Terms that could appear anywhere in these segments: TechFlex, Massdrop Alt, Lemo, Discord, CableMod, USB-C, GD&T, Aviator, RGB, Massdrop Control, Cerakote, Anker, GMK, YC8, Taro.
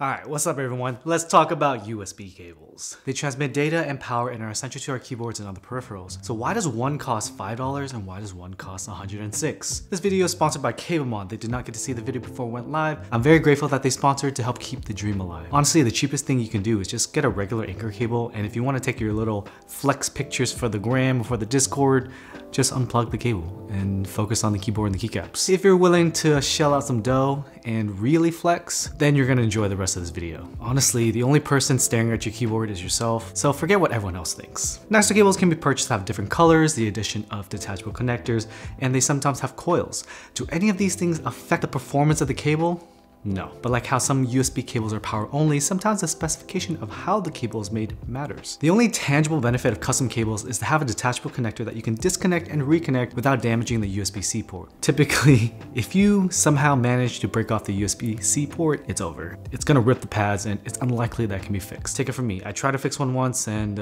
Alright, what's up everyone? Let's talk about USB cables. They transmit data and power and are essential to our keyboards and other peripherals. So why does one cost $5 and why does one cost $106? This video is sponsored by CableMod. They did not get to see the video before it went live. I'm very grateful that they sponsored to help keep the dream alive. Honestly, the cheapest thing you can do is just get a regular Anker cable, and if you want to take your little flex pictures for the gram or for the Discord, just unplug the cable and focus on the keyboard and the keycaps. If you're willing to shell out some dough and really flex, then you're going to enjoy the rest of this video. Honestly, the only person staring at your keyboard is yourself, so forget what everyone else thinks. Master cables can be purchased that have different colors, the addition of detachable connectors, and they sometimes have coils. Do any of these things affect the performance of the cable? No, but like how some USB cables are power only, sometimes the specification of how the cable is made matters. The only tangible benefit of custom cables is to have a detachable connector that you can disconnect and reconnect without damaging the USB-C port. Typically, if you somehow manage to break off the USB-C port, it's over. It's gonna rip the pads and it's unlikely that can be fixed. Take it from me, I tried to fix one once and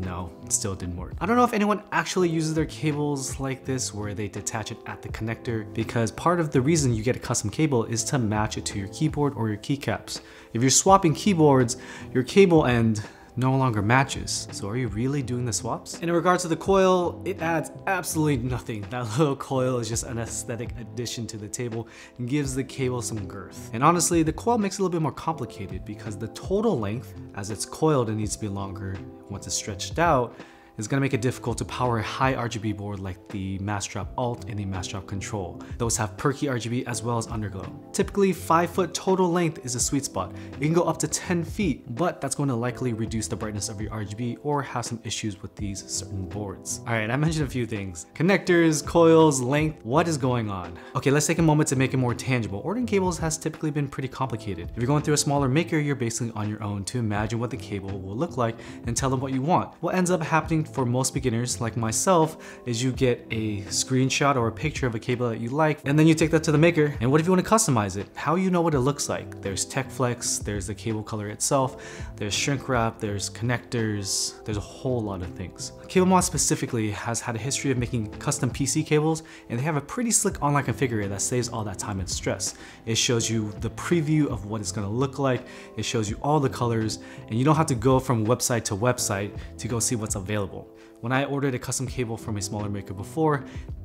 no, it still didn't work. I don't know if anyone actually uses their cables like this where they detach it at the connector, because part of the reason you get a custom cable is to match it to your keyboard or your keycaps. If you're swapping keyboards, your cable end no longer matches. So are you really doing the swaps? And in regards to the coil, it adds absolutely nothing. That little coil is just an aesthetic addition to the table and gives the cable some girth. And honestly, the coil makes it a little bit more complicated because the total length, as it's coiled and needs to be longer once it's stretched out, it's gonna make it difficult to power a high RGB board like the Massdrop Alt and the Massdrop Control. Those have perky RGB as well as underglow. Typically, 5 foot total length is a sweet spot. It can go up to 10 feet, but that's going to likely reduce the brightness of your RGB or have some issues with these certain boards. All right, I mentioned a few things. Connectors, coils, length, what is going on? Okay, let's take a moment to make it more tangible. Ordering cables has typically been pretty complicated. If you're going through a smaller maker, you're basically on your own to imagine what the cable will look like and tell them what you want. What ends up happening for most beginners like myself is you get a screenshot or a picture of a cable that you like, and then you take that to the maker. And what if you want to customize it? How do you know what it looks like? There's TechFlex, there's the cable color itself, there's shrink wrap, there's connectors, there's a whole lot of things. CableMod specifically has had a history of making custom PC cables, and they have a pretty slick online configurator that saves all that time and stress. It shows you the preview of what it's going to look like, it shows you all the colors, and you don't have to go from website to website to go see what's available. When I ordered a custom cable from a smaller maker before,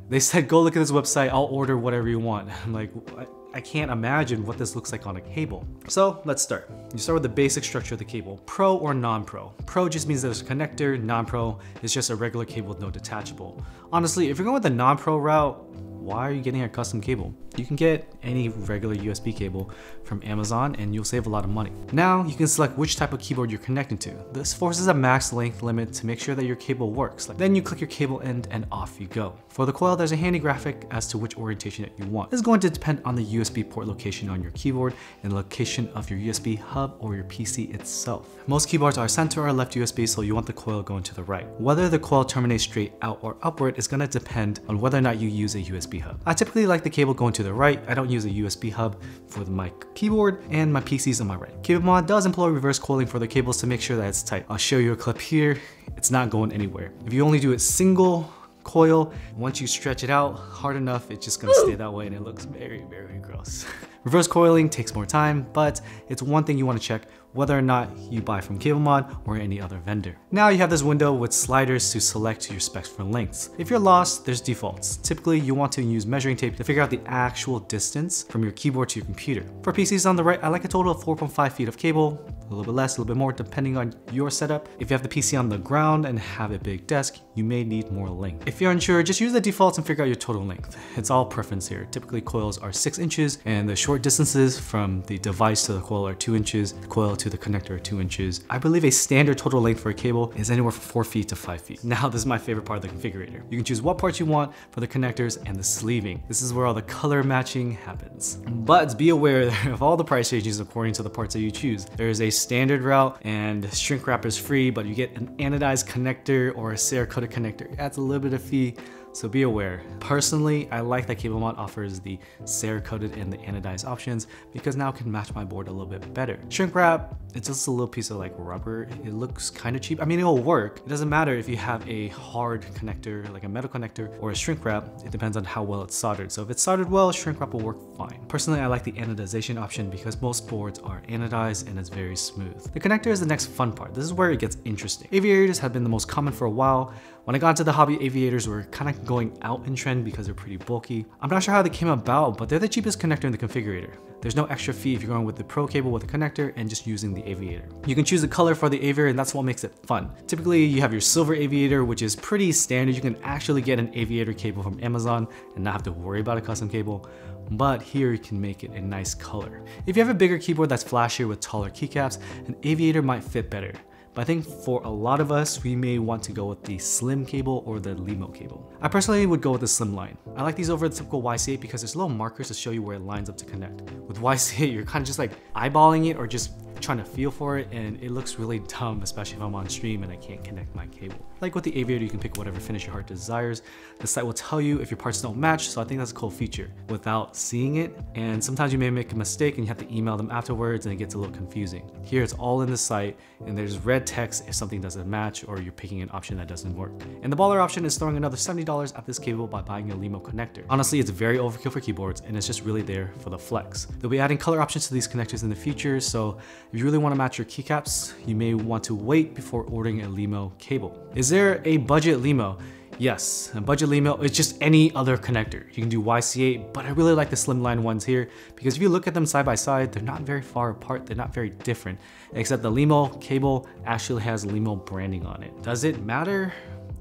they said, go look at this website, I'll order whatever you want. I'm like, what? I can't imagine what this looks like on a cable. So let's start. You start with the basic structure of the cable, pro or non-pro. Pro just means there's a connector, non-pro is just a regular cable with no detachable. Honestly, if you're going with the non-pro route, why are you getting a custom cable? You can get any regular USB cable from Amazon and you'll save a lot of money. Now you can select which type of keyboard you're connecting to. This forces a max length limit to make sure that your cable works. Then you click your cable end and off you go. For the coil, there's a handy graphic as to which orientation that you want. This is going to depend on the USB port location on your keyboard and the location of your USB hub or your PC itself. Most keyboards are center or left USB, so you want the coil going to the right. Whether the coil terminates straight out or upward is going to depend on whether or not you use a USB hub. I typically like the cable going to the right. I don't use a USB hub for my keyboard, and my PC's on my right. CableMod does employ reverse coiling for the cables to make sure that it's tight. I'll show you a clip here. It's not going anywhere. If you only do a single coil, once you stretch it out hard enough, it's just gonna stay that way and it looks very, very gross. Reverse coiling takes more time, but it's one thing you want to check whether or not you buy from CableMod or any other vendor. Now you have this window with sliders to select your specs for lengths. If you're lost, there's defaults. Typically, you want to use measuring tape to figure out the actual distance from your keyboard to your computer. For PCs on the right, I like a total of 4.5 feet of cable, a little bit less, a little bit more, depending on your setup. If you have the PC on the ground and have a big desk, you may need more length. If you're unsure, just use the defaults and figure out your total length. It's all preference here. Typically, coils are 6 inches, and the short distances from the device to the coil are 2 inches, the coil to the connector are 2 inches. I believe a standard total length for a cable is anywhere from 4 feet to 5 feet. Now this is my favorite part of the configurator. You can choose what parts you want for the connectors and the sleeving. This is where all the color matching happens. But be aware of all the price changes according to the parts that you choose. There is a standard route and shrink wrap is free, but you get an anodized connector or a Cerakote connector. It adds a little bit of fee. So be aware. Personally, I like that CableMod offers the Cerakoted and the anodized options because now it can match my board a little bit better. Shrink wrap It's just a little piece of like rubber. It looks kind of cheap. I mean, it'll work. It doesn't matter if you have a hard connector, like a metal connector or a shrink wrap. It depends on how well it's soldered. So if it's soldered well, shrink wrap will work fine. Personally, I like the anodization option because most boards are anodized and it's very smooth. The connector is the next fun part. This is where it gets interesting. Aviators have been the most common for a while. When I got into the hobby, aviators were kind of going out in trend because they're pretty bulky. I'm not sure how they came about, but they're the cheapest connector in the configurator. There's no extra fee if you're going with the pro cable with a connector and just using the aviator. You can choose the color for the aviator, and that's what makes it fun. Typically, you have your silver aviator, which is pretty standard. You can actually get an aviator cable from Amazon and not have to worry about a custom cable, but here you can make it a nice color. If you have a bigger keyboard that's flashier with taller keycaps, an aviator might fit better. But I think for a lot of us, we may want to go with the slim cable or the Lemo cable. I personally would go with the slim line. I like these over the typical YC8 because there's little markers to show you where it lines up to connect. With YC8, you're kind of just like eyeballing it or just trying to feel for it, and it looks really dumb, especially if I'm on stream and I can't connect my cable. Like with the Aviator, you can pick whatever finish your heart desires. The site will tell you if your parts don't match, so I think that's a cool feature without seeing it. And sometimes you may make a mistake and you have to email them afterwards, and it gets a little confusing. Here it's all in the site, and there's red text if something doesn't match or you're picking an option that doesn't work. And the baller option is throwing another $70 at this cable by buying a Lemo connector. Honestly, it's very overkill for keyboards, and it's just really there for the flex. They'll be adding color options to these connectors in the future, so if you really want to match your keycaps, you may want to wait before ordering a Lemo cable. Is there a budget Lemo? Yes, a budget Lemo is just any other connector. You can do YC8, but I really like the slimline ones here because if you look at them side by side, they're not very far apart, they're not very different, except the Lemo cable actually has Lemo branding on it. Does it matter?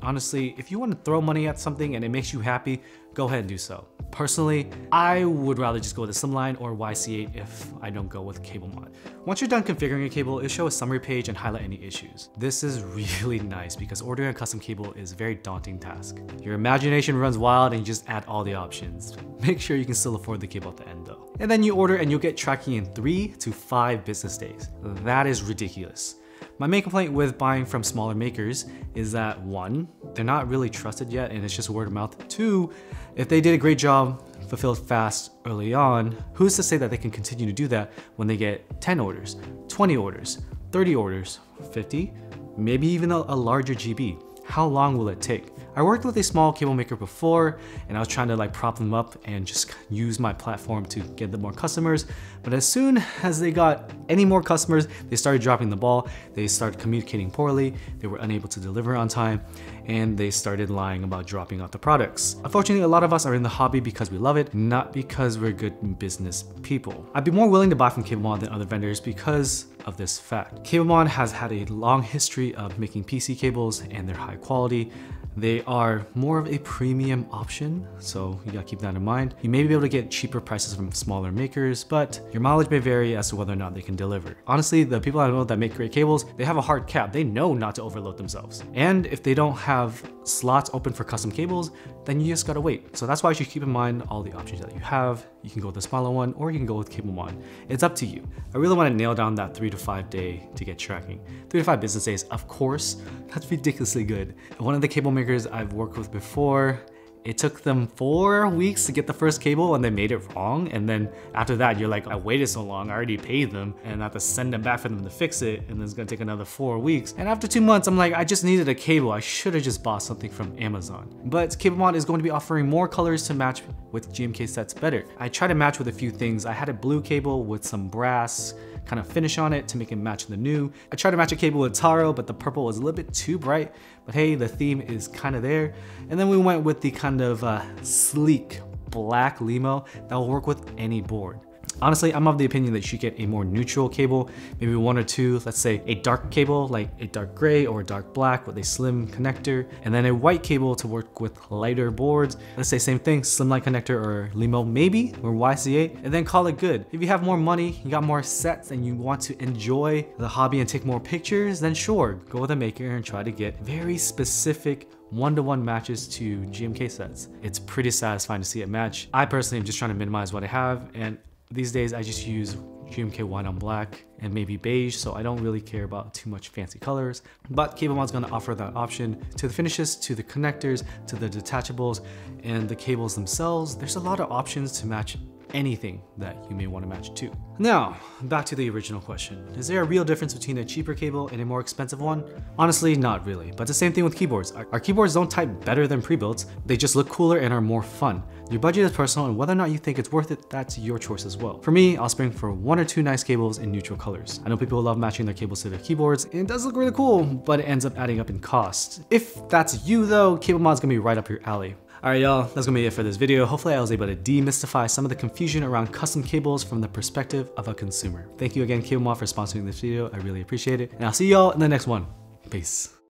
Honestly, if you want to throw money at something and it makes you happy, go ahead and do so. Personally, I would rather just go with a Slimline or YC8 if I don't go with CableMod. Once you're done configuring a cable, it'll show a summary page and highlight any issues. This is really nice because ordering a custom cable is a very daunting task. Your imagination runs wild and you just add all the options. Make sure you can still afford the cable at the end though. And then you order and you'll get tracking in 3 to 5 business days. That is ridiculous. My main complaint with buying from smaller makers is that 1, they're not really trusted yet and it's just word of mouth. 2, if they did a great job, fulfilled fast early on, who's to say that they can continue to do that when they get 10 orders, 20 orders, 30 orders, 50, maybe even a larger GB? How long will it take? I worked with a small cable maker before and I was trying to like prop them up and just use my platform to get them more customers. But as soon as they got any more customers, they started dropping the ball. They started communicating poorly. They were unable to deliver on time and they started lying about dropping out the products. Unfortunately, a lot of us are in the hobby because we love it, not because we're good business people. I'd be more willing to buy from CableMod than other vendors because of this fact. CableMod has had a long history of making PC cables and they're high quality. They are more of a premium option, so you gotta keep that in mind. You may be able to get cheaper prices from smaller makers, but your mileage may vary as to whether or not they can deliver. Honestly, the people I know that make great cables, they have a hard cap. They know not to overload themselves. And if they don't have slots open for custom cables, then you just gotta wait. So that's why you should keep in mind all the options that you have. You can go with the smaller one or you can go with CableMod. It's up to you. I really wanna nail down that 3 to 5 day to get tracking. 3 to 5 business days, of course, that's ridiculously good. One of the cable makers I've worked with before, it took them 4 weeks to get the first cable and they made it wrong. And then after that, you're like, I waited so long, I already paid them and I have to send them back for them to fix it. And it's gonna take another 4 weeks. And after 2 months, I'm like, I just needed a cable. I should have just bought something from Amazon. But CableMod is going to be offering more colors to match with GMK sets better. I tried to match with a few things. I had a blue cable with some brass kind of finish on it to make it match the new. I tried to match a cable with Taro, but the purple was a little bit too bright. But hey, the theme is kind of there. And then we went with the kind of sleek black Lemo that will work with any board. Honestly, I'm of the opinion that you should get a more neutral cable, maybe 1 or 2, let's say a dark cable, like a dark gray or a dark black with a slim connector, and then a white cable to work with lighter boards. Let's say same thing, slimline connector or Lemo maybe, or YC8, and then call it good. If you have more money, you got more sets and you want to enjoy the hobby and take more pictures, then sure, go with a maker and try to get very specific one-to-one matches to GMK sets. It's pretty satisfying to see it match. I personally am just trying to minimize what I have, and these days I just use GMK white on black and maybe beige, so I don't really care about too much fancy colors. But CableMod's gonna offer that option to the finishes, to the connectors, to the detachables, and the cables themselves. There's a lot of options to match anything that you may want to match to. Now, back to the original question. Is there a real difference between a cheaper cable and a more expensive one? Honestly, not really. But the same thing with keyboards. Our keyboards don't type better than pre-built, they just look cooler and are more fun. Your budget is personal, and whether or not you think it's worth it, that's your choice as well. For me, I'll spring for one or two nice cables in neutral colors. I know people love matching their cables to their keyboards, and it does look really cool, but it ends up adding up in cost. If that's you though, CableMod's gonna be right up your alley. Alright y'all, that's gonna be it for this video. Hopefully I was able to demystify some of the confusion around custom cables from the perspective of a consumer. Thank you again, CableMod, for sponsoring this video. I really appreciate it. And I'll see y'all in the next one. Peace.